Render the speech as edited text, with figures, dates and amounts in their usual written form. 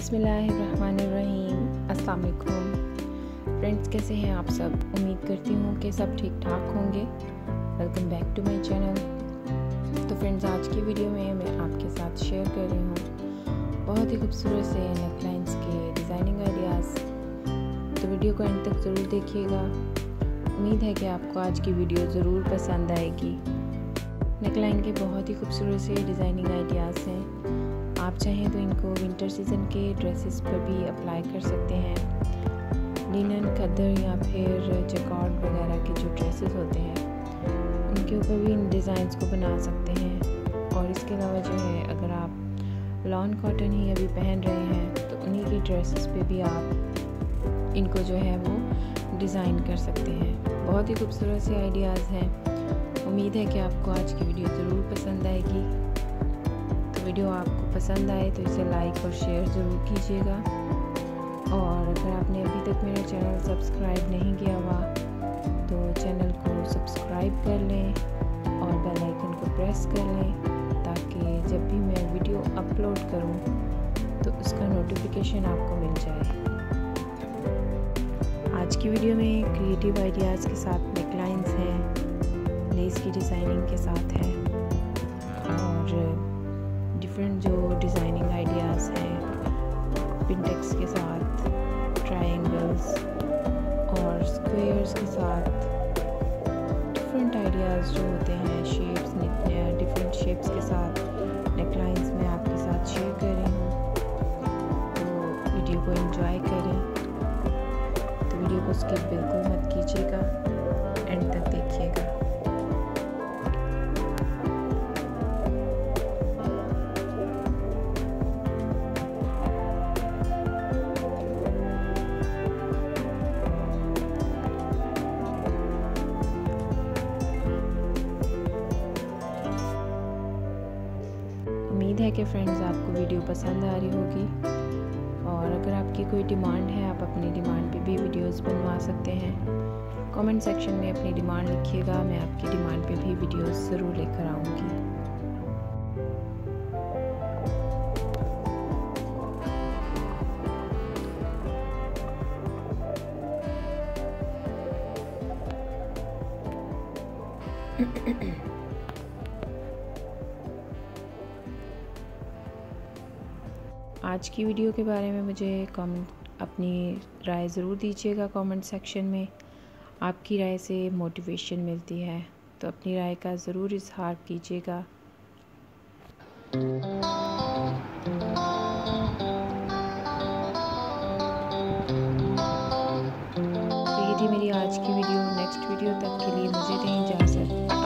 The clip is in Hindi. बिस्मिल्लाहिर्रहमानिर्रहीम। अस्सलाम वालेकुम फ्रेंड्स, कैसे हैं आप सब? उम्मीद करती हूँ कि सब ठीक ठाक होंगे। Welcome back to my channel. तो फ्रेंड्स, आज की वीडियो में मैं आपके साथ शेयर कर रही हूँ बहुत ही खूबसूरत से नेकलाइंस के डिज़ाइनिंग आइडियाज़। तो वीडियो को एंड तक ज़रूर देखिएगा। उम्मीद है कि आपको आज की वीडियो ज़रूर पसंद आएगी। नेकलाइन के बहुत ही खूबसूरत से डिज़ाइनिंग आइडियाज़ हैं। आप चाहें तो इनको विंटर सीज़न के ड्रेसेस पर भी अप्लाई कर सकते हैं। लिनन, खद्दर या फिर जैकॉर्ड वगैरह के जो ड्रेसेस होते हैं उनके ऊपर भी इन डिज़ाइंस को बना सकते हैं। और इसके अलावा जो है, अगर आप लॉन कॉटन ही अभी पहन रहे हैं तो उन्हीं की ड्रेसेस पे भी आप इनको जो है वो डिज़ाइन कर सकते हैं। बहुत ही खूबसूरत से आइडियाज़ हैं। उम्मीद है कि आपको आज की वीडियो ज़रूर पसंद आएगी। तो वीडियो आपको पसंद आए तो इसे लाइक और शेयर ज़रूर कीजिएगा। और अगर आपने अभी तक मेरा चैनल सब्सक्राइब नहीं किया हुआ तो चैनल को सब्सक्राइब कर लें और बेल आइकन को प्रेस कर लें, ताकि जब भी मैं वीडियो अपलोड करूं तो उसका नोटिफिकेशन आपको मिल जाए। आज की वीडियो में क्रिएटिव आइडियाज़ के साथ नेकलाइंस हैं, लेस की डिज़ाइनिंग के साथ है और डिफरेंट जो डिज़ाइनिंग आइडियाज़ हैं पिंटेक्स के साथ, ट्रायंगल्स और स्क्वेयर्स के साथ, डिफरेंट आइडियाज़ जो होते हैं शेप्स, डिफरेंट शेप्स के साथ नेकलाइंस में आपके साथ शेयर कर रही हूँ। तो वीडियो को एंजॉय करें। तो वीडियो को स्किप बिल्कुल मत कीजिएगा, एंड तक देखिएगा। उम्मीद है कि फ्रेंड्स आपको वीडियो पसंद आ रही होगी। और अगर आपकी कोई डिमांड है, आप अपनी डिमांड पे भी वीडियोस बनवा सकते हैं। कमेंट सेक्शन में अपनी डिमांड लिखिएगा, मैं आपकी डिमांड पे भी वीडियोस ज़रूर लेकर आऊँगी। आज की वीडियो के बारे में मुझे कमेंट अपनी राय ज़रूर दीजिएगा। कमेंट सेक्शन में आपकी राय से मोटिवेशन मिलती है, तो अपनी राय का ज़रूर इजहार कीजिएगा। तो ये थी मेरी आज की वीडियो। नेक्स्ट वीडियो तक के लिए मुझे दें इजाज़त।